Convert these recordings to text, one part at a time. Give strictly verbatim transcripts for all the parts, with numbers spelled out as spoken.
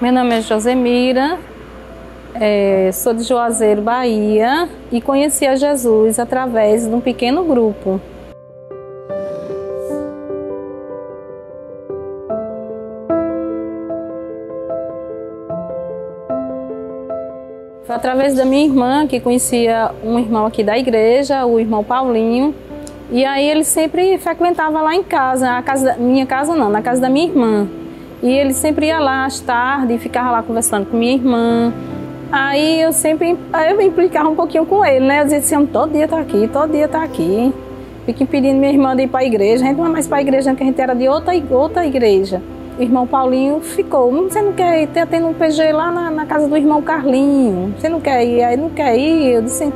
Meu nome é Josemira, é, sou de Juazeiro, Bahia, e conheci a Jesus através de um pequeno grupo. Foi através da minha irmã, que conhecia um irmão aqui da igreja, o irmão Paulinho. E aí ele sempre frequentava lá em casa, a casa da, minha casa não, na casa da minha irmã. E ele sempre ia lá às tardes e ficava lá conversando com minha irmã. Aí eu sempre aí eu implicava um pouquinho com ele, né? Eu dizia assim, todo dia tá aqui, todo dia tá aqui. Fiquei pedindo minha irmã de ir para a igreja. A gente não é mais para a igreja, porque a gente era de outra, outra igreja. O irmão Paulinho ficou, você não quer ir, tá tendo um P G lá na, na casa do irmão Carlinho, você não quer ir, aí não quer ir, eu disse,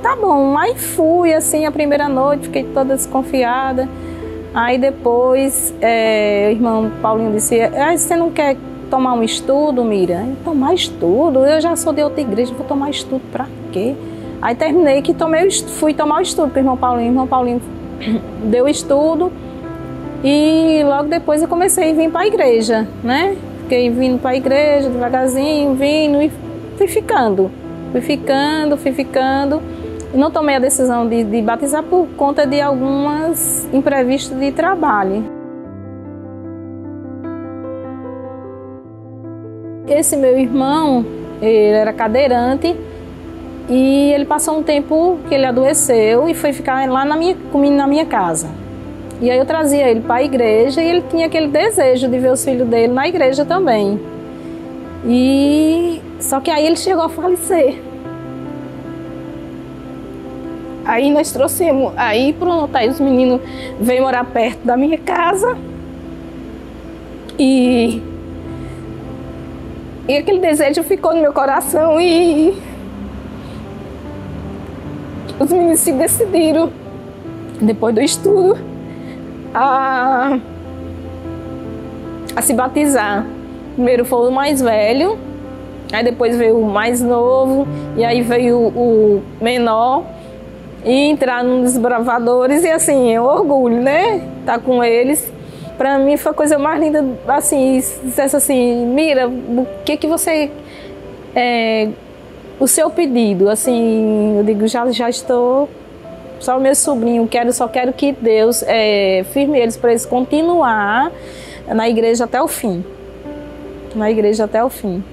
tá bom, aí fui, assim, a primeira noite, fiquei toda desconfiada, aí depois, é, o irmão Paulinho disse, ah, você não quer tomar um estudo, Mira? Tomar estudo? Eu já sou de outra igreja, vou tomar estudo pra quê? Aí terminei que tomei, fui tomar o estudo com o irmão Paulinho, o irmão Paulinho deu estudo, e logo depois eu comecei a vir para a igreja, né? Fiquei vindo para a igreja devagarzinho, vindo e fui ficando. Fui ficando, fui ficando. Não tomei a decisão de, de batizar por conta de algumas imprevistos de trabalho. Esse meu irmão, ele era cadeirante e ele passou um tempo que ele adoeceu e foi ficar lá na minha, comigo na minha casa. E aí eu trazia ele para a igreja e ele tinha aquele desejo de ver os filhos dele na igreja também. E só que aí ele chegou a falecer. Aí nós trouxemos, aí pronto, aí os meninos veio morar perto da minha casa. E, e aquele desejo ficou no meu coração e os meninos se decidiram, depois do estudo, A, a se batizar. Primeiro foi o mais velho, aí depois veio o mais novo, e aí veio o menor, e entrar nos desbravadores, e assim, é um orgulho, né? Tá com eles. Pra mim foi a coisa mais linda, assim, dissesse assim, Mira, o que que você... É, o seu pedido, assim, eu digo, já, já estou... Só o meu sobrinho, quero, só quero que Deus é, firme eles para eles continuar na igreja até o fim. Na igreja até o fim.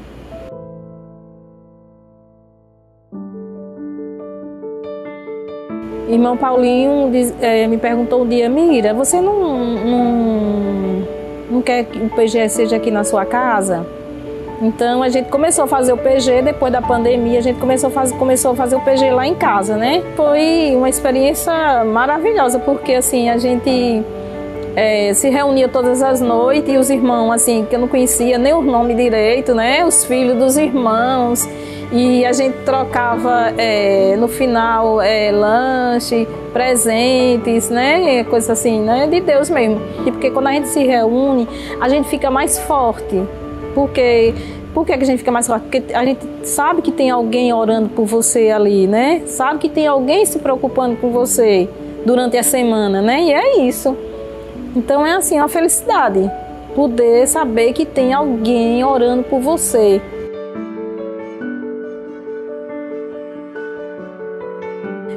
Irmão Paulinho diz, é, me perguntou um dia, Mira, você não, não, não quer que o P G seja aqui na sua casa? Então a gente começou a fazer o P G, depois da pandemia, a gente começou a, faz, começou a fazer o P G lá em casa, né? Foi uma experiência maravilhosa, porque assim, a gente é, se reunia todas as noites e os irmãos, assim, que eu não conhecia nem o nome direito, né? Os filhos dos irmãos, e a gente trocava é, no final é, lanche, presentes, né? Coisa assim, né? De Deus mesmo. E porque quando a gente se reúne, a gente fica mais forte. Porque, porque a gente fica mais forte? Porque a gente sabe que tem alguém orando por você ali, né? Sabe que tem alguém se preocupando com você durante a semana, né? E é isso. Então é assim, uma felicidade. Poder saber que tem alguém orando por você.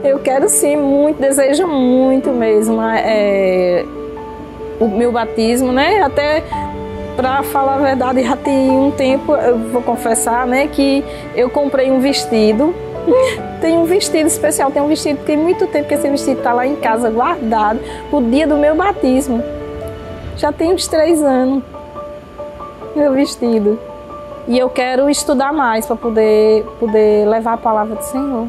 Eu quero sim, muito, desejo muito mesmo é, o meu batismo, né? Até... Para falar a verdade, já tem um tempo, eu vou confessar, né, que eu comprei um vestido. Tem um vestido especial, tem um vestido que tem muito tempo que esse vestido está lá em casa, guardado, o dia do meu batismo. Já tem uns três anos, meu vestido. E eu quero estudar mais para poder, poder levar a palavra do Senhor.